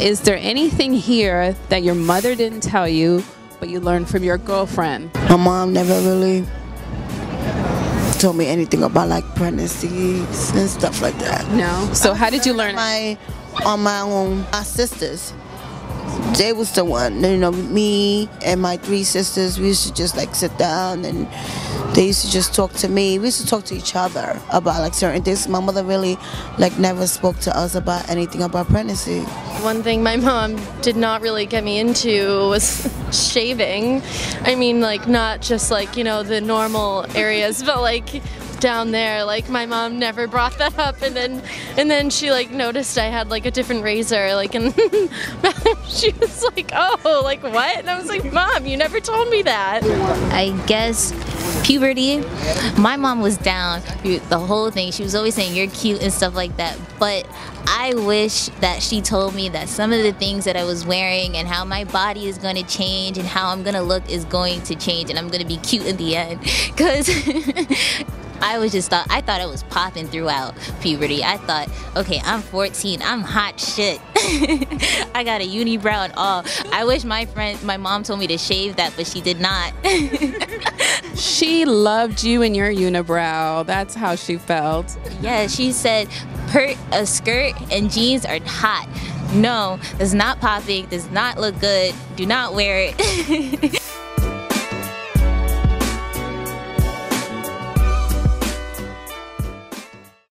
Is there anything here that your mother didn't tell you, but you learned from your girlfriend? My mom never really told me anything about like pregnancies and stuff like that. No? So how did you learn? On my own, my sisters. They was the one, you know, me and my three sisters, we used to just like sit down and they used to just talk to me. We used to talk to each other about like certain things. My mother really like never spoke to us about anything about pregnancy. One thing my mom did not really get me into was shaving. I mean, like not just like, you know, the normal areas, but like down there, like my mom never brought that up, and then she like noticed I had like a different razor, like, and she was like, oh, like what? And I was like, Mom, you never told me that. I guess puberty, my mom was down the whole thing. She was always saying you're cute and stuff like that, but I wish that she told me that some of the things that I was wearing and how my body is going to change and how I'm going to look is going to change, and I'm going to be cute in the end, because I thought it was popping throughout puberty. I thought, okay, I'm 14, I'm hot shit. I got a unibrow and all. I wish my mom told me to shave that, but she did not. She loved you and your unibrow. That's how she felt. Yeah, she said, a skirt and jeans are hot. No, it's not popping, does not look good, do not wear it.